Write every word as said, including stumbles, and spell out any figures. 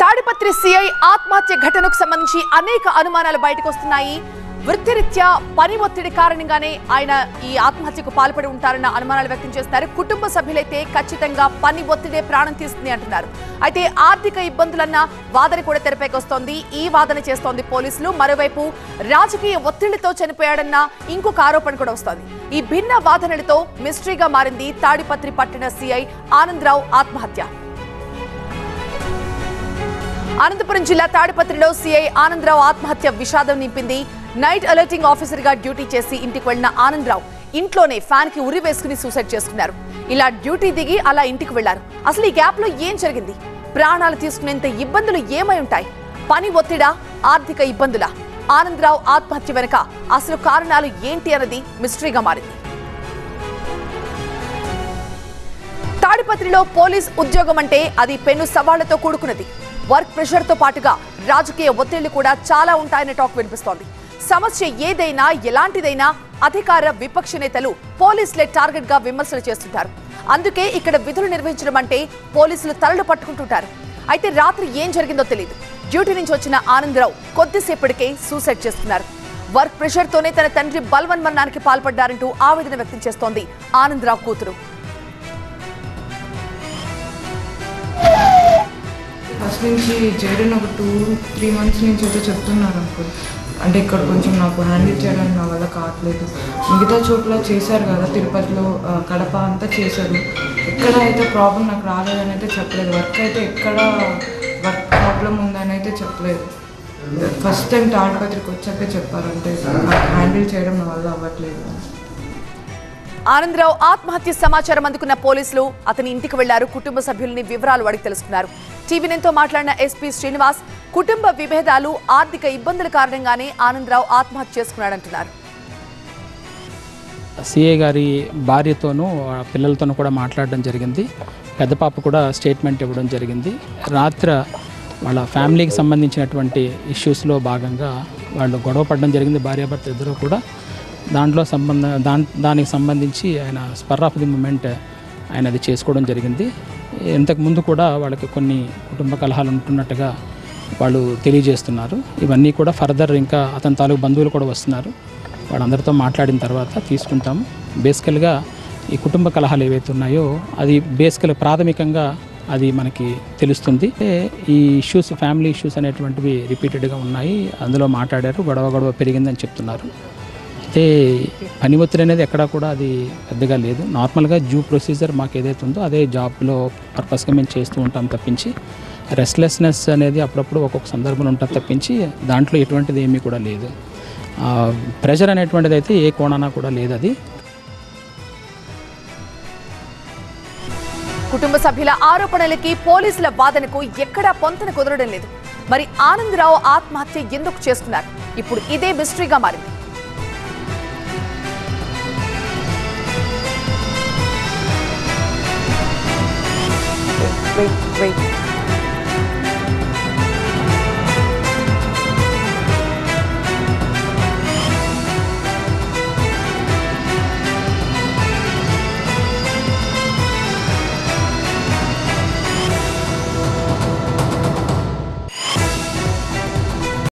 Tadipatri CI ఆత్మహత్య ఘటనకు సంబంధించి అనేక అనుమానాలు బయటకు వస్తున్నాయి। వృత్తిరీత్యా పని ఒత్తిడి కారణంగానే ఆయన ఈ ఆత్మహత్యకు పాల్పడి ఉంటారన్న అనుమానాలు వ్యక్తం చేస్తారు। కుటుంబ సభ్యులైతే ఖచ్చితంగా పని ఒత్తిడే ప్రాణం తీస్తుంది అంటున్నారు। అయితే ఆర్థిక ఇబ్బందులన్న వాదన కూడా తెరపైకి వస్తోంది। ఈ వాదన చేస్తోంది పోలీసులు। మరోవైపు రాజకీయ ఒత్తిడితో చనిపోయాడన్న ఇంకొక ఆరోపణ కూడా వస్తోంది। ఈ భిన్న వాదనలతో మిస్టరీగా మారింది తాడిపత్రి పట్టణ సీఐ ఆనందరావు ఆత్మహత్య। అనంతపురం జిల్లా తాడిపత్రిలో సీఐ ఆనందరావు ఆత్మహత్య విషాదం నింపింది। నైట్ అలర్టింగ్ ఆఫీసర్ గా డ్యూటీ చేసి ఇంటికి వెళ్లిన ఆనందరావు ఇంట్లోనే ఫ్యాన్ కి ఉరి వేసుకుని సూసైడ్ చేసుకున్నారు। ఇలా డ్యూటీ దిగి అలా ఇంటికి వెళ్లారు। అసలు ఈ గ్యాప్ లో ఏం జరిగింది? ప్రాణాలు తీసుకునేంత ఇబ్బందులు ఏమై ఉంటాయి? పని ఒత్తిడా, ఆర్థిక ఇబ్బందులా? ఆనందరావు ఆత్మహత్య వెనుక అసలు కారణాలు ఏంటి అన్నది మిస్టరీగా మారింది। తాడిపత్రిలో పోలీస్ ఉద్యోగం అంటే అది పెను సవాళ్లతో కూడుకున్నది। వర్క్ ప్రెషర్ తో పాటుగా రాజకీయ ఒత్తిళ్లు కూడా చాలా ఉంటాయనే టాక్ వినిపిస్తోంది। సమస్య ఏదైనా ఎలాంటిదైనా అధికార విపక్ష నేతలు పోలీసులే టార్గెట్ గా విమర్శలు చేస్తుంటారు। అందుకే ఇక్కడ విధులు నిర్వహించడం అంటే పోలీసులు తలలు పట్టుకుంటుంటారు। అయితే రాత్రి ఏం జరిగిందో తెలియదు। డ్యూటీ నుంచి వచ్చిన ఆనందరావు కొద్దిసేపటికే సూసైడ్ చేసుకున్నారు। వర్క్ ప్రెషర్ తోనే తన తండ్రి బలవన్ మరణానికి పాల్పడ్డారంటూ ఆవేదన వ్యక్తం చేస్తోంది ఆనందరావు కూతురు। ఫస్ట్ నుంచి చేయడం ఒక టూ త్రీ మంత్స్ నుంచి అయితే చెప్తున్నారు అనుకో, అంటే ఇక్కడ కొంచెం నాకు హ్యాండిల్ చేయడానికి నా వల్ల కావట్లేదు। మిగతా చోట్ల చేశారు కదా, తిరుపతిలో కడప అంతా చేశారు, ఎక్కడ అయితే ప్రాబ్లం నాకు రాలేదని అయితే చెప్పలేదు। వర్క్ అయితే ఎక్కడ వర్క్ ప్రాబ్లం ఉందని అయితే చెప్పలేదు। ఫస్ట్ టైం తాడిపత్రికి వచ్చాకే చెప్పారంటే నాకు హ్యాండిల్ చేయడం నా వల్ల అవ్వట్లేదు। ఆనందరావు ఆత్మహత్య సమాచారం అందుకున్న పోలీసులు అతని ఇంటికి వెళ్లారు। కుటుంబ సభ్యుల్ని వివరాలు అడిగి తెలుసుకున్నారు। టీవీనైన్తో మాట్లాడిన ఎస్పీ శ్రీనివాస్ కుటుంబ విభేదాలు, ఆర్థిక ఇబ్బందుల కారణంగానే ఆనందరావు ఆత్మహత్య చేసుకున్నాడంటున్నారు। సీఏ గారి భార్యతోనూ పిల్లలతోనూ కూడా మాట్లాడడం జరిగింది। పెద్ద పాప కూడా స్టేట్మెంట్ ఇవ్వడం జరిగింది। రాత్రి వాళ్ళ ఫ్యామిలీకి సంబంధించినటువంటి ఇష్యూస్లో భాగంగా వాళ్ళు గొడవ పడడం జరిగింది, భార్యాభర్త ఇద్దరు కూడా। దాంట్లో సంబంధ దా దానికి సంబంధించి ఆయన స్పర్ ఆఫ్ ది మూమెంట్ ఆయన అది చేసుకోవడం జరిగింది। ఇంతకుముందు కూడా వాళ్ళకి కొన్ని కుటుంబ కలహాలు ఉంటున్నట్టుగా వాళ్ళు తెలియజేస్తున్నారు। ఇవన్నీ కూడా ఫర్దర్ ఇంకా అతని తాలూకు బంధువులు కూడా వస్తున్నారు, వాళ్ళందరితో మాట్లాడిన తర్వాత తీసుకుంటాము। బేసికల్గా ఈ కుటుంబ కలహాలు ఏవైతే ఉన్నాయో అది బేసికల్ ప్రాథమికంగా అది మనకి తెలుస్తుంది। ఈ ఇష్యూస్, ఫ్యామిలీ ఇష్యూస్ అనేటువంటివి రిపీటెడ్గా ఉన్నాయి, అందులో మాట్లాడారు, గొడవ గొడవ పెరిగిందని చెప్తున్నారు। అయితే పని ఒత్తిడి అనేది ఎక్కడా కూడా అది పెద్దగా లేదు। నార్మల్గా డ్యూ ప్రొసీజర్ మాకు ఏదైతే ఉందో అదే జాబ్లో పర్పస్గా మేము చేస్తూ ఉంటాం తప్పించి రెస్ట్లెస్నెస్ అనేది అప్పుడప్పుడు ఒక్కొక్క సందర్భంలో ఉంటుంది తప్పించి దాంట్లో ఎటువంటిది ఏమీ కూడా లేదు। ప్రెషర్ అనేటువంటిది అయితే ఏ కోణానా కూడా లేదు। అది కుటుంబ సభ్యుల ఆరోపణలకి పోలీసుల వాదనకు ఎక్కడా పొంతన కుదరడం లేదు। మరి ఆనందరావు ఆత్మహత్య ఎందుకు చేస్తున్నారు? ఇప్పుడు ఇదే మిస్టరీగా మారింది। Wait, wait.